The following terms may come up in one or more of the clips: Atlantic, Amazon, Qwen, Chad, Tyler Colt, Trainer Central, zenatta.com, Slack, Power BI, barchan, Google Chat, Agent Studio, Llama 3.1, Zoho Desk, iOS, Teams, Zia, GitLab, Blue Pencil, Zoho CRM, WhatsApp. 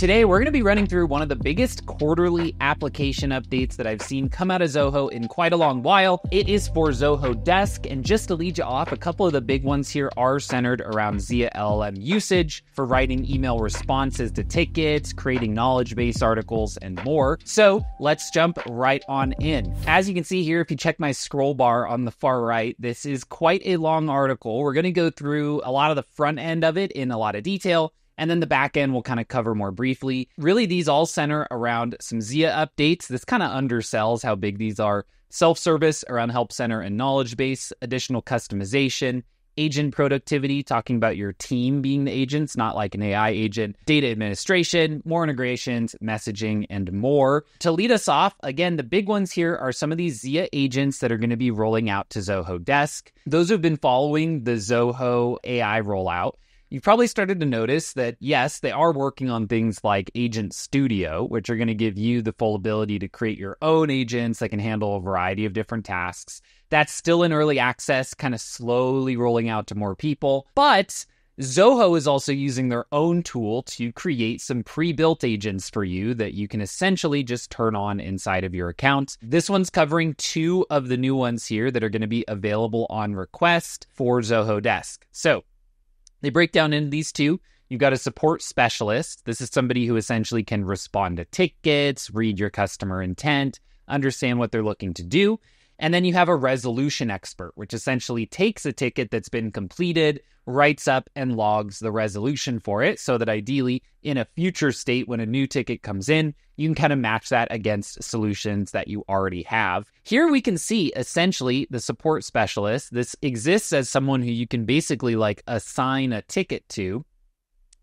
Today, we're going to be running through one of the biggest quarterly application updates that I've seen come out of Zoho in quite a long while. It is for Zoho Desk, and just to lead you off, a couple of the big ones here are centered around Zia LLM usage for writing email responses to tickets, creating knowledge base articles, and more. So let's jump right on in. As you can see here, if you check my scroll bar on the far right, this is quite a long article. We're going to go through a lot of the front end of it in a lot of detail. And then the back end we'll kind of cover more briefly. Really, these all center around some Zia updates. This kind of undersells how big these are. Self-service around help center and knowledge base, additional customization, agent productivity, talking about your team being the agents, not like an AI agent, data administration, more integrations, messaging, and more. To lead us off, again, the big ones here are some of these Zia agents that are going to be rolling out to Zoho Desk. Those who've been following the Zoho AI rollout, you've probably started to notice that, yes, they are working on things like Agent Studio, which are going to give you the full ability to create your own agents that can handle a variety of different tasks. That's still in early access, kind of slowly rolling out to more people. But Zoho is also using their own tool to create some pre-built agents for you that you can essentially just turn on inside of your account. This one's covering two of the new ones here that are going to be available on request for Zoho Desk. So they break down into these two. You've got a support specialist. This is somebody who essentially can respond to tickets, read your customer intent, understand what they're looking to do. And then you have a resolution expert, which essentially takes a ticket that's been completed, writes up and logs the resolution for it so that ideally in a future state, when a new ticket comes in, you can kind of match that against solutions that you already have. Here we can see essentially the support specialist. This exists as someone who you can basically like assign a ticket to.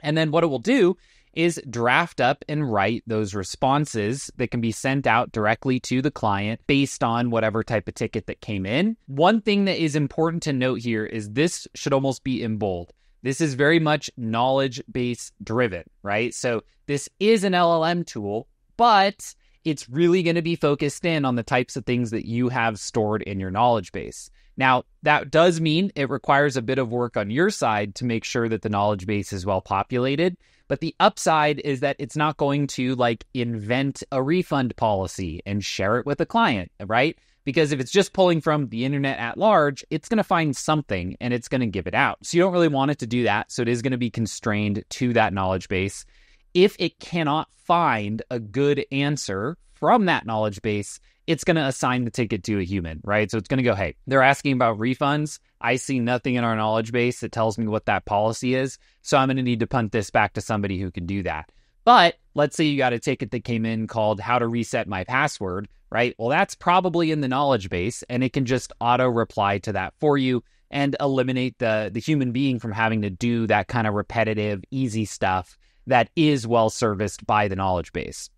And then what it will do is draft up and write those responses that can be sent out directly to the client based on whatever type of ticket that came in. One thing that is important to note here is this should almost be in bold. This is very much knowledge base driven, right? So this is an LLM tool, but it's really going to be focused in on the types of things that you have stored in your knowledge base. Now, that does mean it requires a bit of work on your side to make sure that the knowledge base is well populated. But the upside is that it's not going to like invent a refund policy and share it with a client, right? Because if it's just pulling from the internet at large, it's going to find something and it's going to give it out. So you don't really want it to do that. So it is going to be constrained to that knowledge base. If it cannot find a good answer from that knowledge base, it's going to assign the ticket to a human, right? So it's going to go, hey, they're asking about refunds. I see nothing in our knowledge base that tells me what that policy is. So I'm going to need to punt this back to somebody who can do that. But let's say you got a ticket that came in called how to reset my password, right? Well, that's probably in the knowledge base and it can just auto reply to that for you and eliminate the human being from having to do that kind of repetitive, easy stuff that is well serviced by the knowledge base.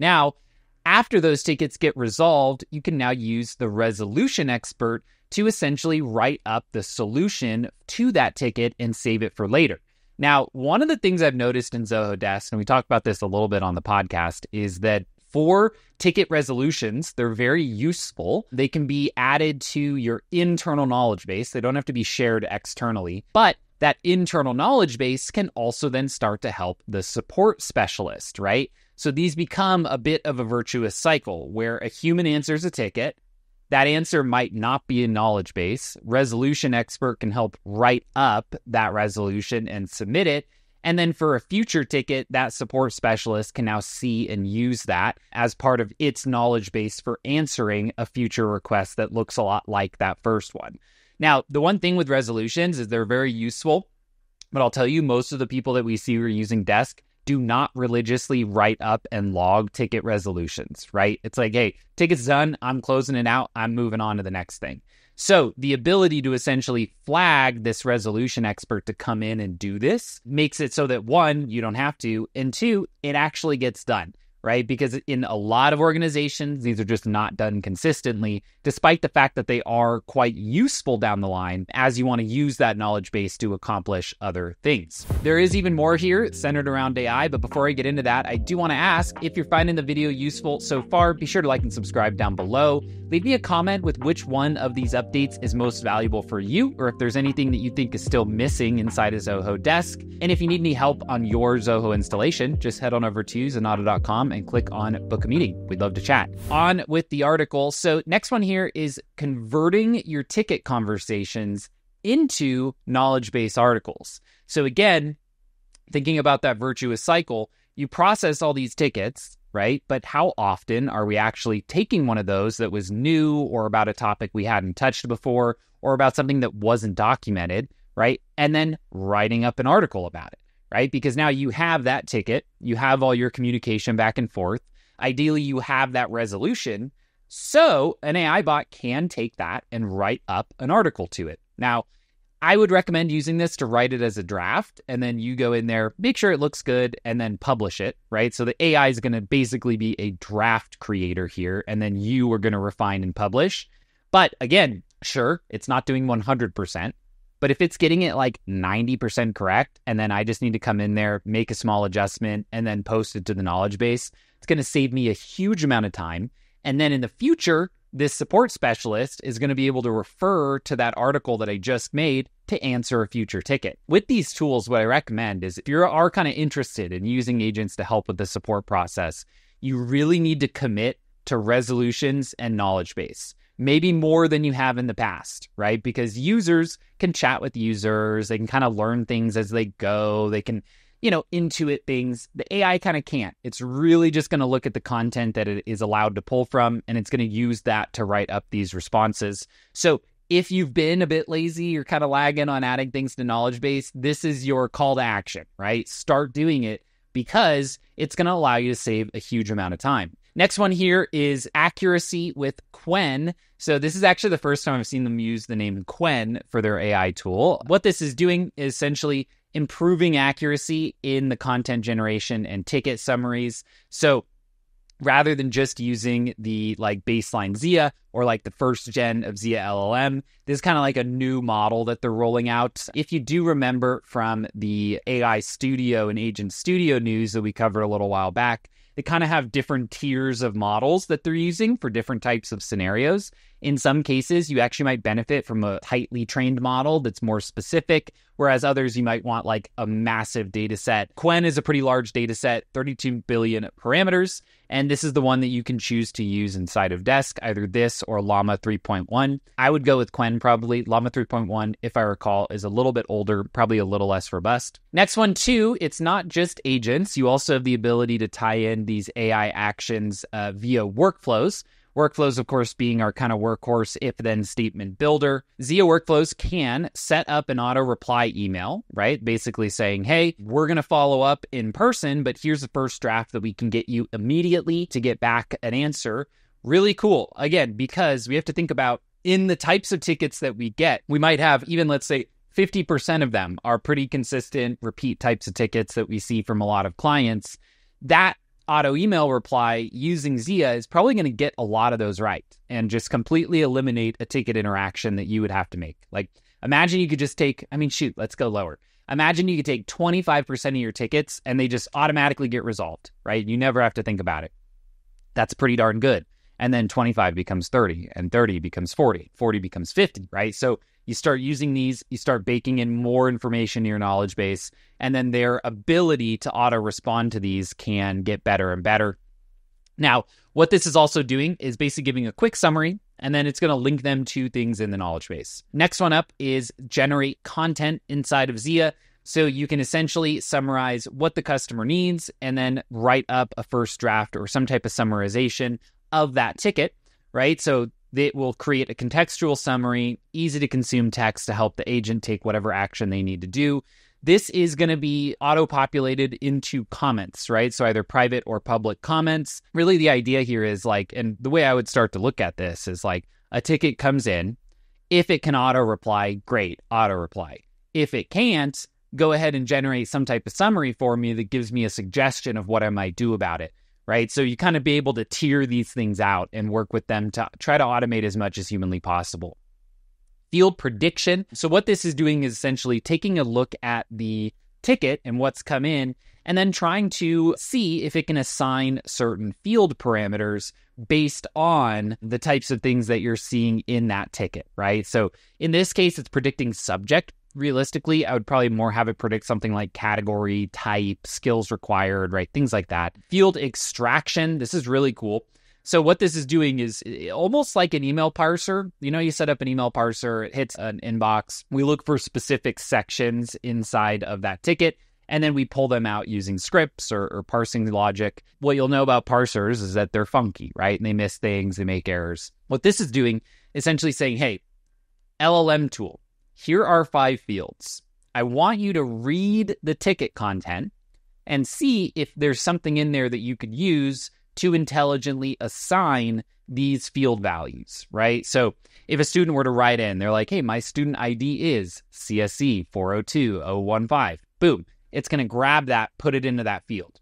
Now, after those tickets get resolved, you can now use the resolution expert to essentially write up the solution to that ticket and save it for later. Now, one of the things I've noticed in Zoho Desk, and we talked about this a little bit on the podcast, is that for ticket resolutions, they're very useful. They can be added to your internal knowledge base. They don't have to be shared externally, but that internal knowledge base can also then start to help the support specialist, right? So these become a bit of a virtuous cycle where a human answers a ticket. That answer might not be in knowledge base. Resolution expert can help write up that resolution and submit it. And then for a future ticket, that support specialist can now see and use that as part of its knowledge base for answering a future request that looks a lot like that first one. Now, the one thing with resolutions is they're very useful, but I'll tell you, most of the people that we see who are using Desk do not religiously write up and log ticket resolutions, right? It's like, hey, ticket's done. I'm closing it out. I'm moving on to the next thing. So the ability to essentially flag this resolution expert to come in and do this makes it so that one, you don't have to, and two, it actually gets done, right? Because in a lot of organizations, these are just not done consistently, despite the fact that they are quite useful down the line as you want to use that knowledge base to accomplish other things. There is even more here centered around AI, but before I get into that, I do want to ask if you're finding the video useful so far, be sure to like and subscribe down below. Leave me a comment with which one of these updates is most valuable for you, or if there's anything that you think is still missing inside a Zoho Desk. And if you need any help on your Zoho installation, just head on over to zenatta.com and click on book a meeting. We'd love to chat. On with the article. So next one here is converting your ticket conversations into knowledge base articles. So again, thinking about that virtuous cycle, you process all these tickets, right? But how often are we actually taking one of those that was new or about a topic we hadn't touched before or about something that wasn't documented, right? And then writing up an article about it. Right? Because now you have that ticket, you have all your communication back and forth. Ideally, you have that resolution. So an AI bot can take that and write up an article to it. Now, I would recommend using this to write it as a draft, and then you go in there, make sure it looks good, and then publish it, right? So the AI is going to basically be a draft creator here, and then you are going to refine and publish. But again, sure, it's not doing 100%. But if it's getting it like 90% correct, and then I just need to come in there, make a small adjustment, and then post it to the knowledge base, it's going to save me a huge amount of time. And then in the future, this support specialist is going to be able to refer to that article that I just made to answer a future ticket. With these tools, what I recommend is if you are kind of interested in using agents to help with the support process, you really need to commit to resolutions and knowledge base. Maybe more than you have in the past, right? Because users can chat with users. They can kind of learn things as they go. They can, intuit things. The AI kind of can't. It's really just going to look at the content that it is allowed to pull from, and it's going to use that to write up these responses. So if you've been a bit lazy, you're kind of lagging on adding things to knowledge base, this is your call to action, right? Start doing it because it's going to allow you to save a huge amount of time. Next one here is accuracy with Qwen. So this is actually the first time I've seen them use the name Qwen for their AI tool. What this is doing is essentially improving accuracy in the content generation and ticket summaries. So rather than just using the baseline Zia or the first gen of Zia LLM, this is kind of like a new model that they're rolling out. If you do remember from the AI Studio and Agent Studio news that we covered a little while back, they kind of have different tiers of models that they're using for different types of scenarios. In some cases, you actually might benefit from a tightly trained model that's more specific, whereas others you might want a massive data set. Qwen is a pretty large data set, 32 billion parameters, and this is the one that you can choose to use inside of Desk, either this or Llama 3.1. I would go with Qwen probably. Llama 3.1, if I recall, is a little bit older, probably a little less robust. Next one too, it's not just agents. You also have the ability to tie in these AI actions via workflows. Workflows, of course, being our kind of workhorse if-then statement builder. Zia Workflows can set up an auto-reply email, right? Basically saying, hey, we're going to follow up in person, but here's the first draft that we can get you immediately to get back an answer. Really cool. Again, because we have to think about in the types of tickets that we get, we might have even, let's say, 50% of them are pretty consistent repeat types of tickets that we see from a lot of clients. That auto email reply using Zia is probably going to get a lot of those right and just completely eliminate a ticket interaction that you would have to make. Imagine you could just take, let's go lower. Imagine you could take 25% of your tickets and they just automatically get resolved, right? You never have to think about it. That's pretty darn good. And then 25 becomes 30 and 30 becomes 40, 40 becomes 50, right? So you start using these, you start baking in more information to your knowledge base, and then their ability to auto-respond to these can get better and better. Now, what this is also doing is basically giving a quick summary, and then it's going to link them to things in the knowledge base. Next one up is generate content inside of Zia. So you can essentially summarize what the customer needs and then write up a first draft or some type of summarization of that ticket, right? So it will create a contextual summary, easy to consume text to help the agent take whatever action they need to do. This is going to be auto-populated into comments, right? So either private or public comments. Really the idea here is and the way I would start to look at this is a ticket comes in. If it can auto-reply, great, auto-reply. If it can't, go ahead and generate some type of summary for me that gives me a suggestion of what I might do about it. right? So you kind of be able to tier these things out and work with them to try to automate as much as humanly possible. Field prediction. So what this is doing is essentially taking a look at the ticket and what's come in, and then trying to see if it can assign certain field parameters based on the types of things that you're seeing in that ticket, right? So in this case, it's predicting subject. Realistically, I would probably more have it predict something like category, type, skills required, right? Things like that. Field extraction. This is really cool. So what this is doing is almost like an email parser. You know, you set up an email parser, it hits an inbox. We look for specific sections inside of that ticket, and then we pull them out using scripts or parsing logic. What you'll know about parsers is that they're funky, right? And they miss things, they make errors. What this is doing, essentially saying, hey, LLM tool, here are 5 fields. I want you to read the ticket content and see if there's something in there that you could use to intelligently assign these field values, right? So if a student were to write in, they're like, hey, my student ID is CSE 402015, boom, it's going to grab that, put it into that field.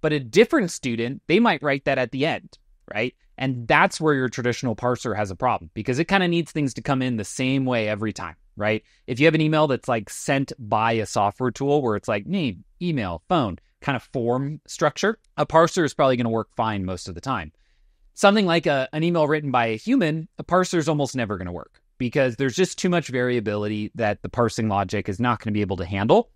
But a different student, they might write that at the end, right? And that's where your traditional parser has a problem, because it kind of needs things to come in the same way every time, right? If you have an email that's like sent by a software tool where it's like name, email, phone, kind of form structure, a parser is probably going to work fine most of the time. Something like an email written by a human, a parser is almost never going to work, because there's just too much variability that the parsing logic is not going to be able to handle.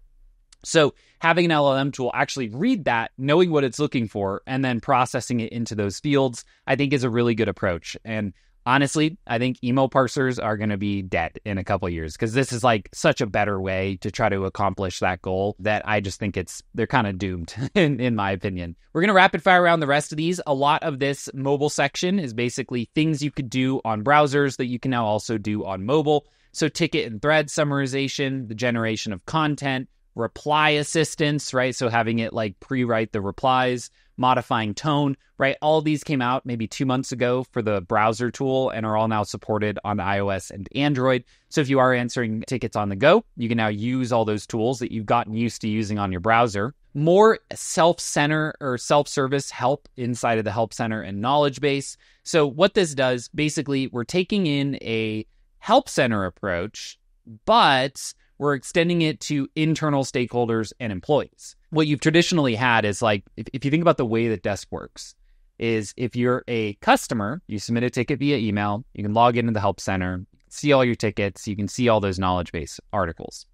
So having an LLM tool actually read that, knowing what it's looking for, and then processing it into those fields, I think is a really good approach. And honestly, I think email parsers are going to be dead in a couple of years, because this is like such a better way to try to accomplish that goal that I just think they're kind of doomed in my opinion. We're going to rapid fire around the rest of these. A lot of this mobile section is basically things you could do on browsers that you can now also do on mobile. So ticket and thread summarization, the generation of content, reply assistance, right? So having it like pre-write the replies, modifying tone, right? All these came out maybe 2 months ago for the browser tool and are all now supported on iOS and Android. So if you are answering tickets on the go, you can now use all those tools that you've gotten used to using on your browser. More self-center or self-service help inside of the help center and knowledge base. So what this does, basically, we're taking in a help center approach, but we're extending it to internal stakeholders and employees. What you've traditionally had is like, if you think about the way that Desk works, is if you're a customer, you submit a ticket via email, you can log into the help center, see all your tickets, you can see all those knowledge base articles.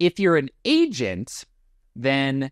If you're an agent, then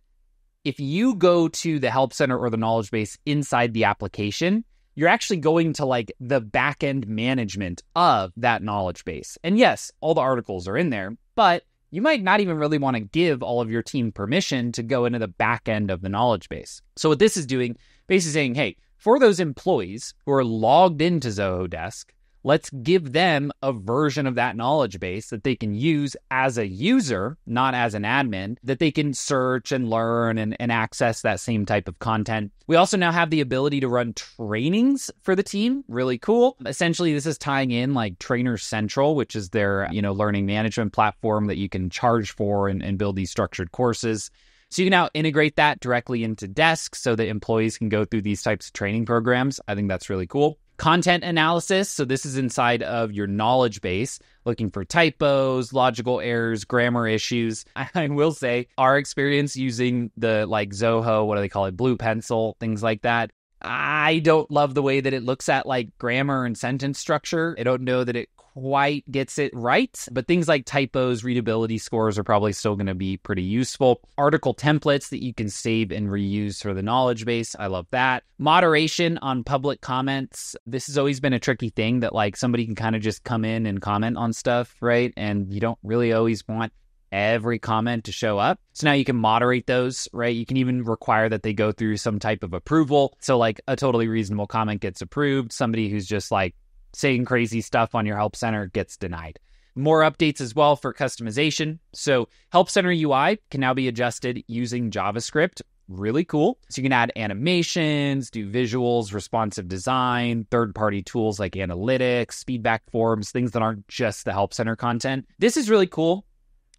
if you go to the help center or the knowledge base inside the application, you're actually going to like the back-end management of that knowledge base. And yes, all the articles are in there, but you might not even really want to give all of your team permission to go into the back end of the knowledge base. So what this is doing, basically saying, hey, for those employees who are logged into Zoho Desk, let's give them a version of that knowledge base that they can use as a user, not as an admin, that they can search and learn and access that same type of content. We also now have the ability to run trainings for the team. Really cool. Essentially, this is tying in like Trainer Central, which is their, you know, learning management platform that you can charge for and build these structured courses. So you can now integrate that directly into Desk so that employees can go through these types of training programs. I think that's really cool. Content analysis. So this is inside of your knowledge base, looking for typos, logical errors, grammar issues. I will say our experience using the like Zoho, what do they call it? Blue Pencil, things like that. I don't love the way that it looks at like grammar and sentence structure. I don't know that it quite gets it right, but things like typos, readability scores are probably still going to be pretty useful. Article templates that you can save and reuse for the knowledge base. I love that. Moderation on public comments. This has always been a tricky thing that like somebody can kind of just come in and comment on stuff, right? And you don't really always want every comment to show up. So now you can moderate those, right? You can even require that they go through some type of approval. So like a totally reasonable comment gets approved. Somebody who's just like saying crazy stuff on your help center gets denied. More updates as well for customization. So help center UI can now be adjusted using JavaScript. Really cool. So you can add animations, do visuals, responsive design, third-party tools like analytics, feedback forms, things that aren't just the help center content. This is really cool.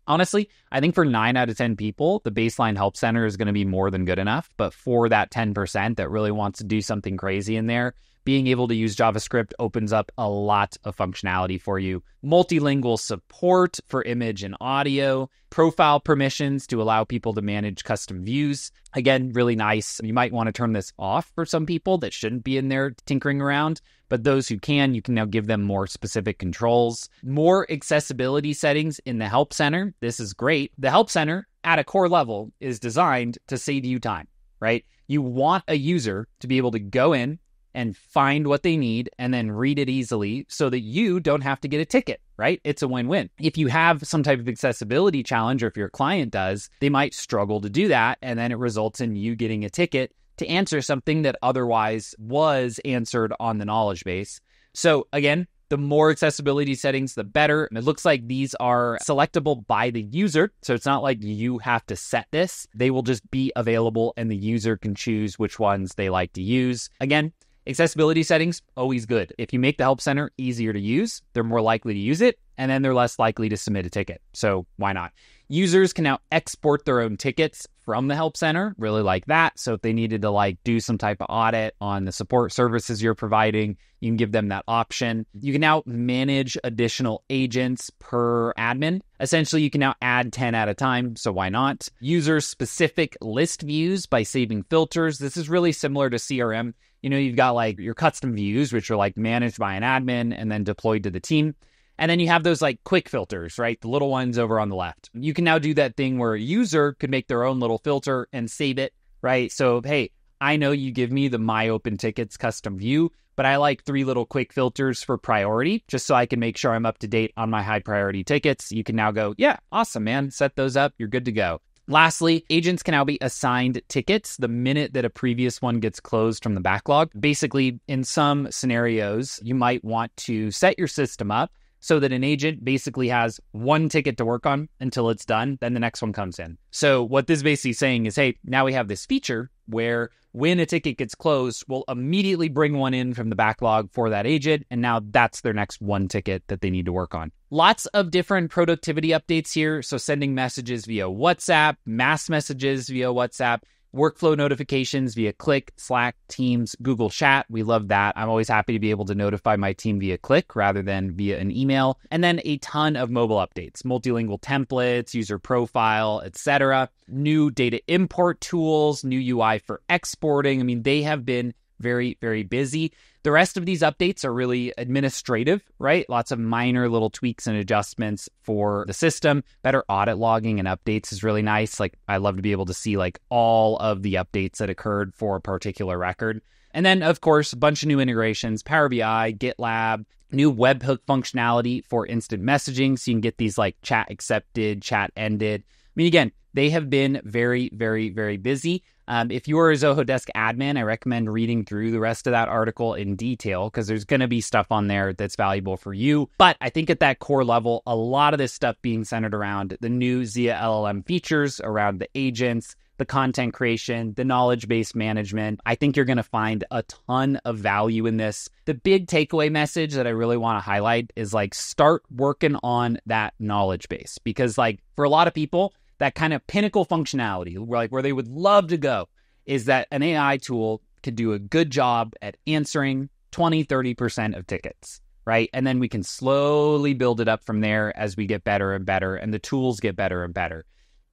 honestly, I think for 9 out of 10 people, the baseline help center is going to be more than good enough. But for that 10% that really wants to do something crazy in there, being able to use JavaScript opens up a lot of functionality for you. Multilingual support for image and audio, profile permissions to allow people to manage custom views. Again, really nice. You might want to turn this off for some people that shouldn't be in there tinkering around, but those who can, you can now give them more specific controls. More accessibility settings in the Help Center. This is great. The Help Center at a core level is designed to save you time, right? You want a user to be able to go in and find what they need and then read it easily so that you don't have to get a ticket, right? It's a win-win. If you have some type of accessibility challenge or if your client does, they might struggle to do that. And then it results in you getting a ticket to answer something that otherwise was answered on the knowledge base. So again, the more accessibility settings, the better. It looks like these are selectable by the user. So it's not like you have to set this. They will just be available and the user can choose which ones they like to use. Again, accessibility settings, always good. If you make the Help Center easier to use, they're more likely to use it, and then they're less likely to submit a ticket. So why not? Users can now export their own tickets from the Help Center. Really like that. So if they needed to do some type of audit on the support services you're providing, you can give them that option. You can now manage additional agents per admin. Essentially, you can now add 10 at a time, so why not? User-specific list views by saving filters. This is really similar to CRM. You know, you've got your custom views, which are managed by an admin and then deployed to the team. And then you have those quick filters, right? The little ones over on the left. You can now do that thing where a user could make their own little filter and save it, right? So, hey, I know you give me the My Open Tickets custom view, but I like 3 little quick filters for priority just so I can make sure I'm up to date on my high priority tickets. You can now go, yeah, awesome, man. Set those up. You're good to go. Lastly, agents can now be assigned tickets the minute that a previous one gets closed from the backlog. Basically, in some scenarios, you might want to set your system up so that an agent basically has 1 ticket to work on until it's done, then the next one comes in. So what this is basically saying is, hey, now we have this feature where when a ticket gets closed, we'll immediately bring one in from the backlog for that agent. And now that's their next 1 ticket that they need to work on. Lots of different productivity updates here. So sending messages via WhatsApp, mass messages via WhatsApp, workflow notifications via Click, Slack, Teams, Google Chat. We love that. I'm always happy to be able to notify my team via Click rather than via an email. And then a ton of mobile updates, multilingual templates, user profile, etc. New data import tools, new UI for exporting. I mean, they have been very, very busy. The rest of these updates are really administrative, right? Lots of minor little tweaks and adjustments for the system. Better audit logging and updates is really nice. I love to be able to see all of the updates that occurred for a particular record. And then, of course, a bunch of new integrations, Power BI, GitLab, new webhook functionality for instant messaging. So you can get these chat accepted, chat ended. I mean, again, they have been very, very, very busy. If you are a Zoho Desk admin, I recommend reading through the rest of that article in detail because there's going to be stuff on there that's valuable for you. But I think at that core level, a lot of this stuff being centered around the new Zia LLM features, around the agents, the content creation, the knowledge base management. I think you're going to find a ton of value in this. The big takeaway message that I really want to highlight is start working on that knowledge base because for a lot of people, that kind of pinnacle functionality, where they would love to go, is that an AI tool could do a good job at answering 20, 30% of tickets, right? And then we can slowly build it up from there as we get better and better, and the tools get better and better.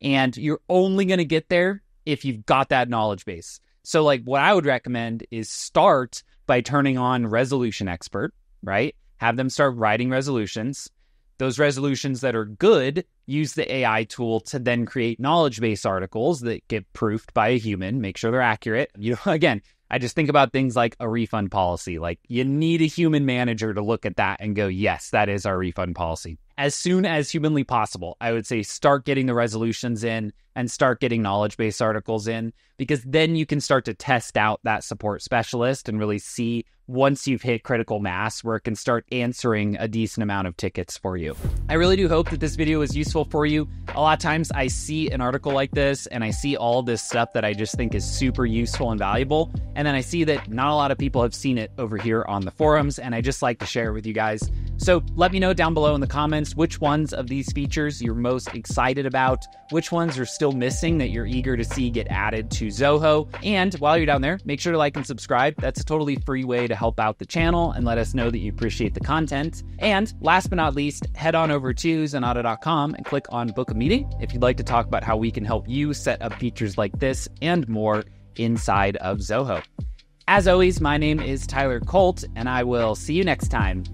And you're only going to get there if you've got that knowledge base. So what I would recommend is start by turning on Resolution Expert, right? Have them start writing resolutions. Those resolutions that are good, use the AI tool to then create knowledge base articles that get proofed by a human, make sure they're accurate. Again, I just think about things like a refund policy. You need a human manager to look at that and go, yes, that is our refund policy. As soon as humanly possible, I would say start getting the resolutions in and start getting knowledge base articles in, because then you can start to test out that support specialist and really see once you've hit critical mass where it can start answering a decent amount of tickets for you. I really do hope that this video is useful for you. A lot of times I see an article like this and I see all this stuff that I just think is super useful and valuable. And then I see that not a lot of people have seen it over here on the forums, and I just like to share it with you guys. So let me know down below in the comments which ones of these features you're most excited about, which ones are still missing that you're eager to see get added to Zoho. And while you're down there, make sure to like and subscribe. That's a totally free way to help out the channel and let us know that you appreciate the content. And last but not least, head on over to zenatta.com and click on Book a Meeting if you'd like to talk about how we can help you set up features like this and more inside of Zoho. As always, my name is Tyler Colt, and I will see you next time.